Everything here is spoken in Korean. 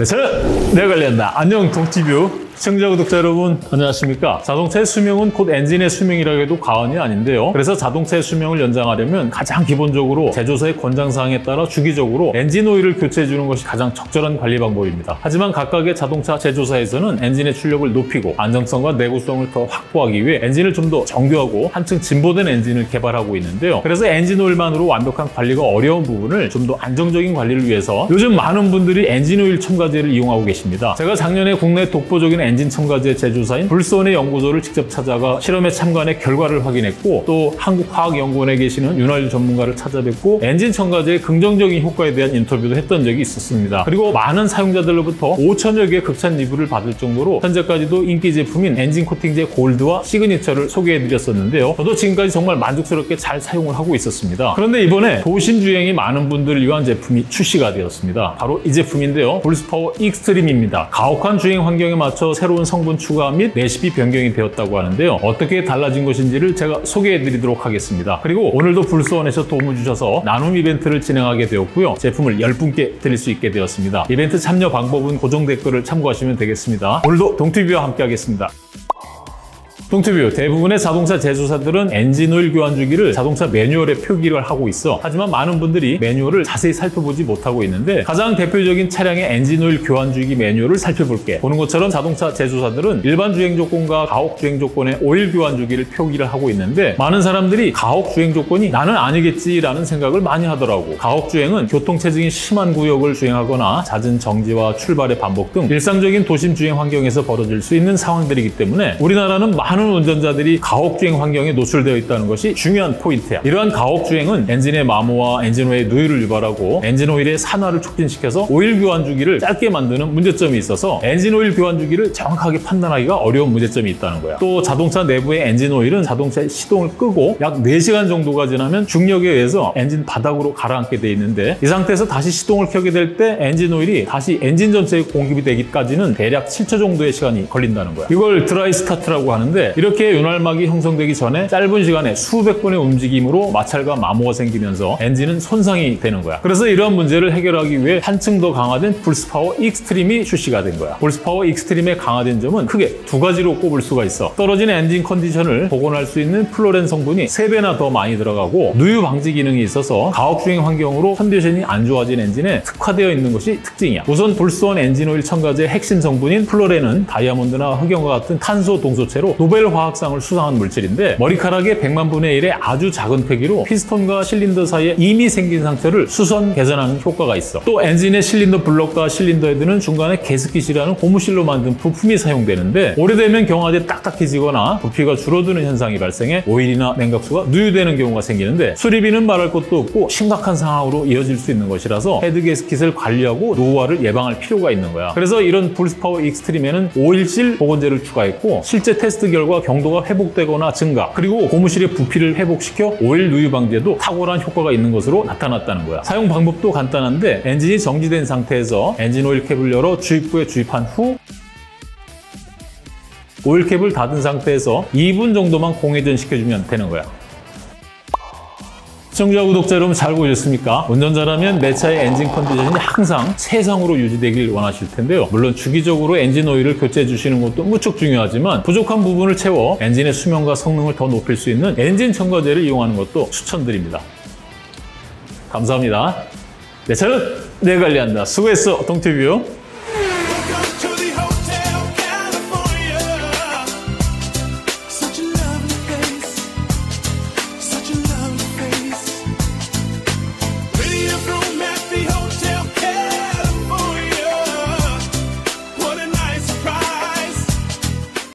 네, 저는 내가 관리한다. 안녕 동튜브 시청자, 구독자 여러분 안녕하십니까. 자동차의 수명은 곧 엔진의 수명이라고 해도 과언이 아닌데요. 그래서 자동차의 수명을 연장하려면 가장 기본적으로 제조사의 권장사항에 따라 주기적으로 엔진 오일을 교체해주는 것이 가장 적절한 관리 방법입니다. 하지만 각각의 자동차 제조사에서는 엔진의 출력을 높이고 안정성과 내구성을 더 확보하기 위해 엔진을 좀 더 정교하고 한층 진보된 엔진을 개발하고 있는데요. 그래서 엔진 오일만으로 완벽한 관리가 어려운 부분을 좀 더 안정적인 관리를 위해서 요즘 많은 분들이 엔진 오일 첨가 를 이용하고 계십니다. 제가 작년에 국내 독보적인 엔진 첨가제 제조사인 불스원의 연구소를 직접 찾아가 실험에 참관해 결과를 확인했고, 또 한국화학연구원에 계시는 윤활유 전문가를 찾아뵙고 엔진 첨가제의 긍정적인 효과에 대한 인터뷰도 했던 적이 있었습니다. 그리고 많은 사용자들로부터 5,000여 개의 극찬 리뷰를 받을 정도로 현재까지도 인기 제품인 엔진 코팅제 골드와 시그니처를 소개해드렸었는데요. 저도 지금까지 정말 만족스럽게 잘 사용을 하고 있었습니다. 그런데 이번에 도심 주행이 많은 분들을 위한 제품이 출시가 되었습니다. 바로 이 제품인데요. 불스파워 익스트림입니다. 가혹한 주행 환경에 맞춰 새로운 성분 추가 및 레시피 변경이 되었다고 하는데요. 어떻게 달라진 것인지를 제가 소개해드리도록 하겠습니다. 그리고 오늘도 불스원에서 도움을 주셔서 나눔 이벤트를 진행하게 되었고요. 제품을 10분께 드릴 수 있게 되었습니다. 이벤트 참여 방법은 고정 댓글을 참고하시면 되겠습니다. 오늘도 동튜브와 함께 하겠습니다. 동튜브, 대부분의 자동차 제조사들은 엔진 오일 교환 주기를 자동차 매뉴얼에 표기를 하고 있어 하지만 많은 분들이 매뉴얼을 자세히 살펴보지 못하고 있는데, 가장 대표적인 차량의 엔진 오일 교환 주기 매뉴얼을 살펴볼게. 보는 것처럼 자동차 제조사들은 일반 주행 조건과 가혹 주행 조건의 오일 교환 주기를 표기를 하고 있는데, 많은 사람들이 가혹 주행 조건이 나는 아니겠지라는 생각을 많이 하더라고. 가혹 주행은 교통체증이 심한 구역을 주행하거나 잦은 정지와 출발의 반복 등 일상적인 도심 주행 환경에서 벌어질 수 있는 상황들이기 때문에 우리나라는 많은 운전자들이 가혹주행 환경에 노출되어 있다는 것이 중요한 포인트야. 이러한 가혹주행은 엔진의 마모와 엔진오일의 누유를 유발하고 엔진오일의 산화를 촉진시켜서 오일 교환 주기를 짧게 만드는 문제점이 있어서 엔진오일 교환 주기를 정확하게 판단하기가 어려운 문제점이 있다는 거야. 또 자동차 내부의 엔진오일은 자동차의 시동을 끄고 약 4시간 정도가 지나면 중력에 의해서 엔진 바닥으로 가라앉게 돼 있는데, 이 상태에서 다시 시동을 켜게 될 때 엔진오일이 다시 엔진 전체에 공급이 되기까지는 대략 7초 정도의 시간이 걸린다는 거야. 이걸 드라이 스타트라고 하는데, 이렇게 윤활막이 형성되기 전에 짧은 시간에 수백 번의 움직임으로 마찰과 마모가 생기면서 엔진은 손상이 되는 거야. 그래서 이러한 문제를 해결하기 위해 한층 더 강화된 불스파워 익스트림이 출시가 된 거야. 불스파워 익스트림의 강화된 점은 크게 두 가지로 꼽을 수가 있어. 떨어진 엔진 컨디션을 복원할 수 있는 플로렌 성분이 3배나 더 많이 들어가고, 누유 방지 기능이 있어서 가혹주행 환경으로 컨디션이 안 좋아진 엔진에 특화되어 있는 것이 특징이야. 우선 불스원 엔진오일 첨가제의 핵심 성분인 플로렌은 다이아몬드나 흑연과 같은 탄소 동소체로 노벨화학상을 수상한 물질인데, 머리카락의 100만 분의 1의 아주 작은 크기로 피스톤과 실린더 사이에 이미 생긴 상태를 수선 개선하는 효과가 있어. 또 엔진의 실린더 블럭과 실린더 헤드는 중간에 개습기실이라는 고무실로 만든 부품이 사용되는데, 오래되면 경화제 딱딱해지거나 부피가 줄어드는 현상이 발생해 오일이나 냉각수가 누유되는 경우가 생기는데, 수리비는 말할 것도 없고 심각한 상황으로 이어질 수 있는 것이라서 헤드 개습기를 관리하고 노후화를 예방할 필요가 있는 거야. 그래서 이런 불스파워 익스트림에는 오일실 보건제를 추가했고, 실제 테스트 결과 경도가 회복되거나 증가, 그리고 고무실의 부피를 회복시켜 오일 누유 방지에도 탁월한 효과가 있는 것으로 나타났다는 거야. 사용 방법도 간단한데, 엔진이 정지된 상태에서 엔진 오일 캡을 열어 주입부에 주입한 후 오일캡을 닫은 상태에서 2분 정도만 공회전시켜주면 되는 거야. 시청자, 구독자 여러분 잘 보셨습니까? 운전자라면 내 차의 엔진 컨디션이 항상 최상으로 유지되길 원하실 텐데요. 물론 주기적으로 엔진 오일을 교체해 주시는 것도 무척 중요하지만, 부족한 부분을 채워 엔진의 수명과 성능을 더 높일 수 있는 엔진 첨가제를 이용하는 것도 추천드립니다. 감사합니다. 내 차는 내가 관리한다. 수고했어, 동튜브.